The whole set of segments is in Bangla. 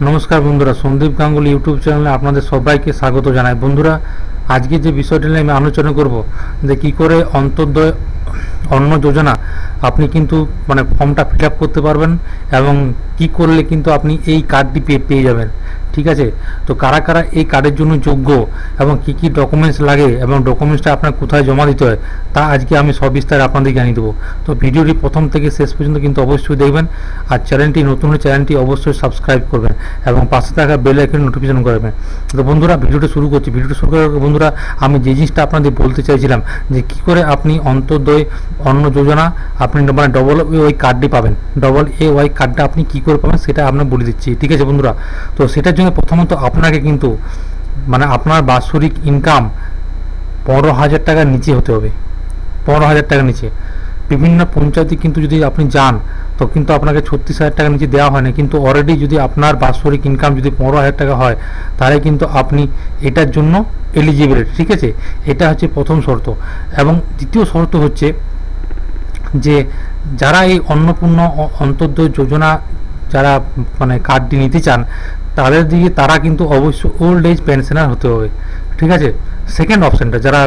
नमस्कार बंधुरा सन्दीप गांगुली यूट्यूब चैनल आपनादेर सबाइके स्वागत जानाई। बंधुरा आजके जे विषयटी निये आमि आलोचना करब जे कि करे अंत्योदय अन्न योजना आपनि किन्तु माने फर्मटा फिलआप करते पारबेन एबं कि करले किन्तु आपनि एई कार्डटी पेये जाबेन। ठीक है, तो कारा कारा एई कार्डेर जोन्नो योग्य एबं कि कि डकुमेंट्स लागे एबं डकुमेंट्सटा आपनार कोथाय जमा दिते हय ता आजके आमि सबिस्तार आपनादेर जानिये देब। तो भिडियोटी प्रथम थेके शेष पर्यन्त किन्तु अवश्यई देखबेन आर चैनलटी नतुन हले चैनलटी अवश्यई सबस्क्राइब करबेन एबं पाशे थाका बेल आइकन नोटिफिकेशन करबेन। तो बंधुरा भिडियोटी शुरू करछि। भिडियोटी शुरू करार आगे बंधुरा आमि जे जिनिसटा आपनादेर बोलते चाइछिलाम जे कि करे आपनि अंत्योदय अन्न योजना अपनी मैं डबल ए कार्डटी पाबें। डबल ए वाई कार्ड अपनी क्यों पाबें सेटा आपने बोले दिच्छी। ठीक है बंधुरा, तो सेटार जोन्नो प्रथमत आपनाके किन्तु माने आपनार बार्षिक इनकाम 15,000 टाकार नीचे होते होबे। 15,000 टाकार नीचे विभिन्न पंचायते किन्तु यदि आपनी जान तो किन्तु आपनाके 36,000 टाकार नीचे देवा हय ना, किन्तु अलरेडी यदि आपनार बार्षिक इनकाम यदि 15,000 टाका हय ताहले किन्तु आपनी एटार जोन्नो एलिजिबल। ठीक है, एटा हच्छे प्रथम शर्त। एबं द्वितीय शर्त हच्छे जे যারা এই अन्नपूर्ण अंत्योदय योजना যারা মানে কার্ডটি নিতে চান তাদের দিকে তারা কিন্তু অবশ্যই ওল্ড এজ পেনশনার হতে হবে। ঠিক আছে, সেকেন্ড অপশনটা যারা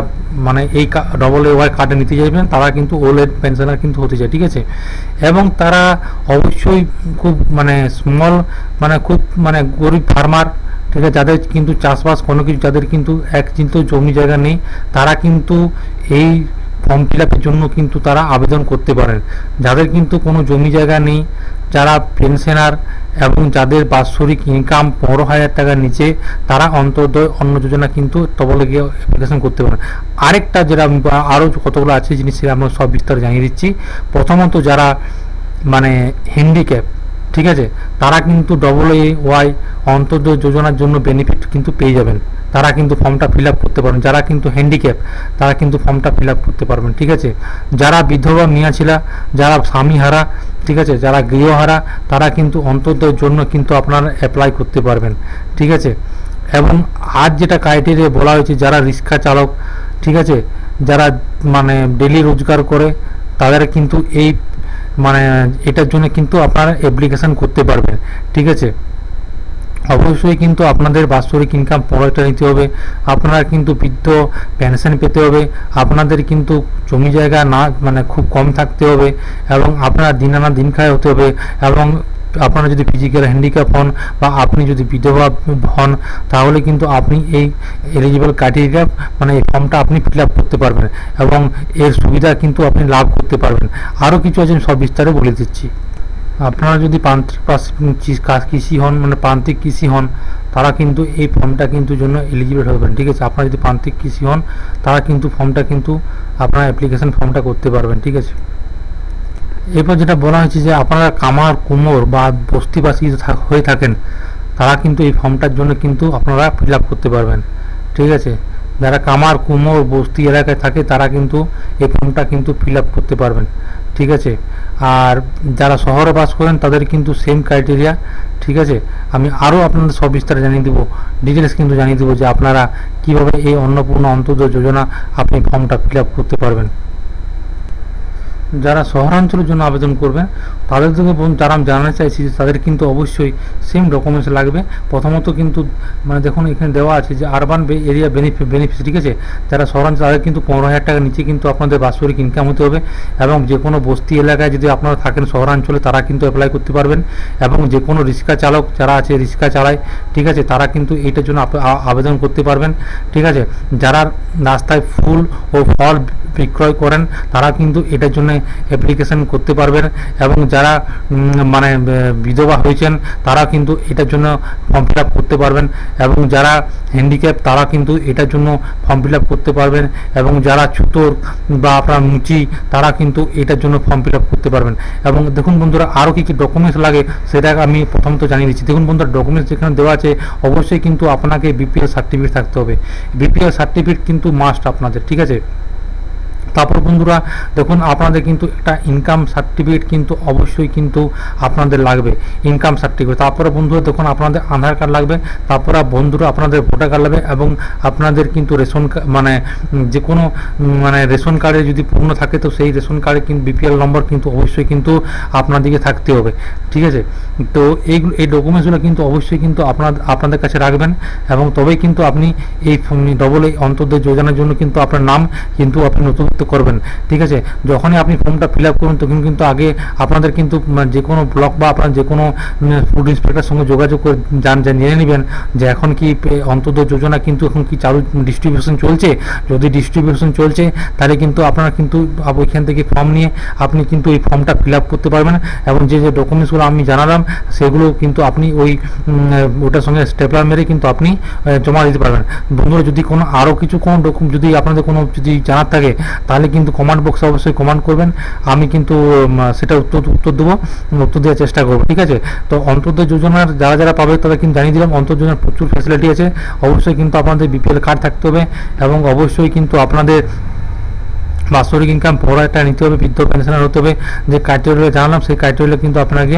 মানে এই ডবল এ ওয়াই কার্ডে নিতে যাবেন তারা কিন্তু ওল্ড এজ পেনশনার কিন্তু হতে চায়। ঠিক আছে, এবং তারা অবশ্যই খুব মানে স্মল মানে খুব মানে গরিব ফার্মার। ठीक है, যাদের কিন্তু চাষবাস কোনো কিছু যাদের কিন্তু এক চিন্তা জমি জায়গা নেই তারা কিন্তু এই फर्म फिलआपर जोन्नो किन्तु तारा आवेदन करते पारेन। जादेर किन्तु कोनो जमी जायगा नेई जारा पेंशनार एवं जादेर बार्षिक इनकाम 15,000 टाकार नीचे तारा अंत्योदय अन्न योजना किन्तु तबले गिये एप्लिकेशन करते पारेन। आरेकटा जेटा आरो कतगुलो आछे जिनिस आमरा सब विस्तार जानिये दिच्छि। प्रथमत जारा माने हैंडिक्याप, ठीक है, तारा किन्तु डबल ए वाई अंत्योदय योजनार जोन्नो बेनिफिट किन्तु पेये जाबेन। तारा किन्तु फर्मटा फिल आप करते पारबेन। जारा किन्तु हैंडिक्याप तारा किन्तु फर्मटा फिल आप करते पारबेन। ठीक है, जारा विधवा मियाछिला जारा स्वामीहारा, ठीक है, जारा गृहहारा तारा किन्तु अंत्योदय जोन्नो किन्तु आपनारा अप्लाई करते पारबेन। ठीक है, एवं आज जेटा क्राइटेरिया बला हयेछे जारा रिक्शा चालक, ठीक है, जारा माने डेली रोजगार करे तादेर किन्तु एई माने एटार जोन्नो किन्तु आपनारा एप्लिकेशन करते पारबेन। ठीक है, अवश्य किन्तु आपनादेर वार्षिक इनकाम 15,000 टाका नीते होबे। आपनारा किन्तु बृद्ध पेंशन पेते होबे। आपनादेर किन्तु जमी जायगा ना माने खूब कम थाकते होबे एवं आपनारा दिन आना दिन खाय होते होबे एवं আপনারা যদি ফিজিক্যাল হ্যান্ডিক্যাপ হন বা আপনি যদি বিধবা হন তাহলে কিন্তু আপনি এই এলিজিবল ক্রাইটেরিয়া মানে এই ফর্মটা আপনি ফিলআপ করতে পারবেন এবং এর সুবিধা কিন্তু আপনি লাভ করতে পারবেন। আরো কিছু আছে সব বিস্তারে বলে দিচ্ছি। আপনারা যদি কৃষি হন মানে প্রান্তিক কৃষি হন তারা কিন্তু এই ফর্মটা কিন্তু জন্য এলিজিবল হবেন। ঠিক আছে, আপনারা যদি প্রান্তিক কৃষি হন তারা কিন্তু ফর্মটা কিন্তু আপনারা অ্যাপ্লিকেশন ফর্মটা করতে পারবেন। ঠিক আছে, এরপর যেটা বলা হয়েছে যে আপনারা কামার কুমোর বা বস্তিবাসী হয়ে থাকেন তারা কিন্তু এই ফর্মটার জন্য কিন্তু আপনারা ফিল আপ করতে পারবেন। ঠিক আছে, যারা কামার কুমোর বস্তি এলাকায় থাকে তারা কিন্তু এই ফর্মটা কিন্তু ফিল আপ করতে পারবেন। ঠিক আছে, আর যারা শহরে বাস করেন তাদের কিন্তু সেম ক্রাইটেরিয়া। ঠিক আছে, আমি আরও আপনাদের সব বিস্তারে জানিয়ে দেবো, ডিটেলস কিন্তু জানিয়ে দেবো যে আপনারা কীভাবে এই অন্নপূর্ণ অন্ত্যোদয় যোজনা আপনি ফর্মটা ফিল আপ করতে পারবেন। যারা শহরাঞ্চলের জন্য আবেদন করবেন তাদের থেকে যারা আমি জানাতে চাইছি তাদের কিন্তু অবশ্যই সেম ডকুমেন্টস লাগবে। প্রথমত কিন্তু মানে দেখুন এখানে দেওয়া আছে যে আরবান এরিয়া বেনিফিট। ঠিক আছে, যারা শহরাঞ্চল তাদের কিন্তু 15,000 টাকার নিচে কিন্তু আপনাদের বার্ষিক ইনকাম হতে হবে এবং যে কোনো বস্তি এলাকায় যদি আপনারা থাকেন শহরাঞ্চলে তারা কিন্তু অ্যাপ্লাই করতে পারবেন এবং যে কোনো রিক্সা চালক যারা আছে রিক্সা চালায়, ঠিক আছে, তারা কিন্তু এইটার জন্য আবেদন করতে পারবেন। ঠিক আছে, যারা রাস্তায় ফুল ও ফল বিক্রয় করেন তারা কিন্তু এটার জন্য অ্যাপ্লিকেশন করতে পারবেন এবং যারা মানে বিধবা হয়েছেন তারা কিন্তু এটার জন্য ফর্ম ফিল আপ করতে পারবেন এবং যারা হ্যান্ডিক্যাপ তারা কিন্তু এটার জন্য ফর্ম ফিল আপ করতে পারবেন এবং যারা ছুতর বা আপনার মুচি তারা কিন্তু এটার জন্য ফর্ম ফিল আপ করতে পারবেন। এবং দেখুন বন্ধুরা আরও কী কী ডকুমেন্টস লাগে সেটা আমি প্রথমত জানিয়ে দিচ্ছি। দেখুন বন্ধুরা ডকুমেন্টস যেখানে দেওয়া আছে অবশ্যই কিন্তু আপনাকে বিপিএল সার্টিফিকেট থাকতে হবে। বিপিএল সার্টিফিকেট কিন্তু মাস্ট আপনাদের। ঠিক আছে, তারপর বন্ধুরা দেখুন আপনাদের কিন্তু একটা ইনকাম সার্টিফিকেট কিন্তু অবশ্যই কিন্তু আপনাদের লাগবে ইনকাম সার্টিফিকেট। তারপরে বন্ধুরা দেখুন আপনাদের আধার কার্ড লাগবে, তারপরে বন্ধুরা আপনাদের ভোটার কার্ড লাগবে এবং আপনাদের কিন্তু রেশন মানে যে কোনো মানে রেশন কার্ডে যদি পূর্ণ থাকে তো সেই রেশন কার্ডে কিন্তু বিপিএল নম্বর কিন্তু অবশ্যই কিন্তু আপনাদেরকে থাকতে হবে, ঠিক আছে। তো এই ডকুমেন্টসগুলো কিন্তু অবশ্যই কিন্তু আপনাদের কাছে রাখবেন এবং তবেই কিন্তু আপনি এই AA অন্তর্দয় যোজনার জন্য কিন্তু আপনার নাম কিন্তু আপনি নথিভুক্ত করবেন, ঠিক আছে। যখনই আপনি ফর্মটা ফিল আপ করুন তখন কিন্তু আগে আপনাদের কিন্তু যে কোনো ব্লক বা আপনার যে কোনো ফুড ইন্সপেক্টর সঙ্গে যোগাযোগ করে জেনে নেবেন যে এখন কি অন্তর্দয় যোজনা কিন্তু এখন কি চালু ডিস্ট্রিবিউশন চলছে। যদি ডিস্ট্রিবিউশন চলছে তাহলে কিন্তু আপনারা কিন্তু ওইখান থেকে ফর্ম নিয়ে আপনি কিন্তু এই ফর্মটা ফিল আপ করতে পারবেন এবং যে যে ডকুমেন্টসগুলো আমি জানালাম সেগুলো কিন্তু আপনি ওটার সঙ্গে স্টেপলার মেরে কিন্তু আপনি জমা দিতে পারবেন। বন্ধুরা যদি কোনো আরও কিছু কোনো ডকুমেন্ট যদি আপনাদের কোনো যদি জানার থাকে তাহলে কিন্তু কমেন্ট বক্সে অবশ্যই কমেন্ট করবেন, আমি কিন্তু সেটা উত্তর দেবো, উত্তর দেওয়ার চেষ্টা করবো, ঠিক আছে। তো অন্তর্দয় যোজনার যারা যারা পাবে তারা কিন্তু জানিয়ে দিলাম অন্তর্দয় যোজনার প্রচুর ফ্যাসিলিটি আছে। অবশ্যই কিন্তু আপনাদের BPL কার্ড থাকতে হবে এবং অবশ্যই কিন্তু আপনাদের বাৎসরিক ইনকাম পড়া একটা নিতে হবে, বৃদ্ধ পেনশনার হতে হবে, যে ক্রাইটেরিয়া জানালাম সেই ক্রাইটেরিয়া কিন্তু আপনাকে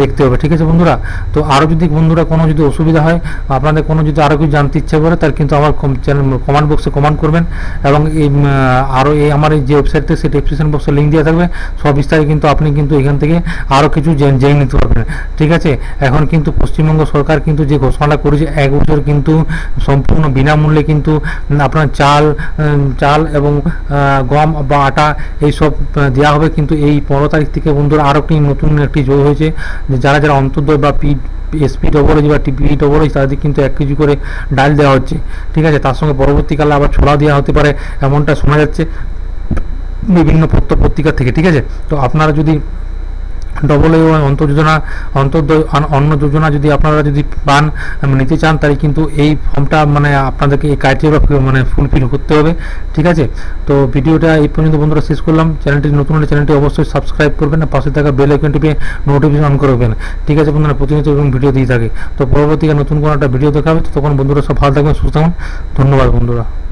দেখতে হবে, ঠিক আছে বন্ধুরা। তো আরও যদি বন্ধুরা কোনো যদি অসুবিধা হয় আপনাদের কোনো যদি আরও কিছু জানতে ইচ্ছা করে তার কিন্তু আমার চ্যানেল কমেন্ট বক্সে কমেন্ট করবেন এবং এই আরও এই আমার যে ওয়েবসাইটে সেই ডেসক্রিপশন বক্সে লিঙ্ক দেওয়া থাকবে, সব বিস্তারে কিন্তু আপনি কিন্তু এখান থেকে আরও কিছু জেনে নিতে পারবেন, ঠিক আছে। এখন কিন্তু পশ্চিমবঙ্গ সরকার কিন্তু যে ঘোষণাটা করেছে 1 বছর কিন্তু সম্পূর্ণ বিনামূল্যে কিন্তু আপনার চাল এবং গম বা আটা এইসব দেওয়া হবে কিন্তু এই 15 তারিখ থেকে। বন্ধুরা আরও একটি নতুন একটি যোগ হয়েছে, যারা যারা অন্তর্দয় বা SPAA বা TPAA তাদের কিন্তু 1 কেজি করে ডাল দেওয়া হচ্ছে, ঠিক আছে। তার সঙ্গে পরবর্তীকালে আবার ছোলা দেওয়া হতে পারে এমনটা শোনা যাচ্ছে বিভিন্ন পত্রপত্রিকা থেকে, ঠিক আছে। তো আপনারা যদি AA অন্তর্দয় অন্ন যোজনা যদি আপনারা যদি পান নিতে চান তাহলে কিন্তু এই ফর্মটা মানে আপনাদেরকে এই ক্রাইটেরিয়া মানে ফুলফিল করতে হবে, ঠিক আছে। তো ভিডিওটা এই পর্যন্ত বন্ধুরা শেষ করলাম। চ্যানেলটি নতুন হলে চ্যানেলটি অবশ্যই সাবস্ক্রাইব করবেন, পাশে থাকা বেল আইকনটি পেয়ে নোটিফিকেশন অন করবেন, ঠিক আছে বন্ধুরা। প্রতিনিয়ত এরকম ভিডিও দিয়ে থাকে, তো পরবর্তীকালে নতুন কোনো একটা ভিডিও দেখা হবে। তো তখন বন্ধুরা সব ভালো থাকবেন, সুস্থ থাকুন, ধন্যবাদ বন্ধুরা।